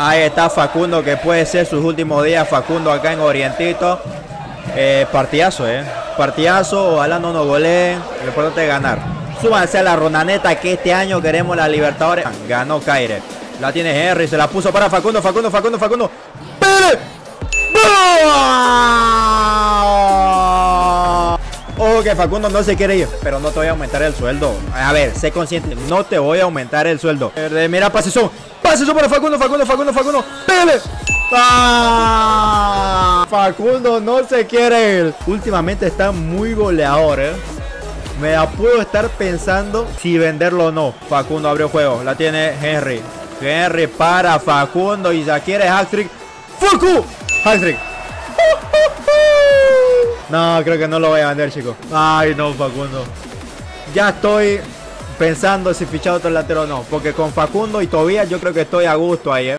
Ahí está Facundo, que puede ser sus últimos días. Facundo acá en Orientito. Partidazo, partidazo. Ojalá no nos goleen. Lo importante es ganar. Súbanse a la Ronaneta, que este año queremos la Libertadores. Ganó Caire. La tiene Henry. Se la puso para Facundo. Facundo. ¡Pérez! Ojo que Facundo no se quiere ir. Pero no te voy a aumentar el sueldo. A ver, sé consciente. No te voy a aumentar el sueldo. Mira, pasezón. Pasezón para Facundo. Facundo. ¡Pele! ¡Ah! Facundo no se quiere ir. Últimamente está muy goleador, Me la puedo estar pensando si venderlo o no. Facundo abrió juego. La tiene Henry. Henry para Facundo. Y ya quiere hat-trick. ¡Facu! Hat-trick. No, creo que no lo voy a vender, chicos. Ay, no, Facundo. Ya estoy pensando si fichar otro lateral o no. Porque con Facundo y Tobías yo creo que estoy a gusto ahí,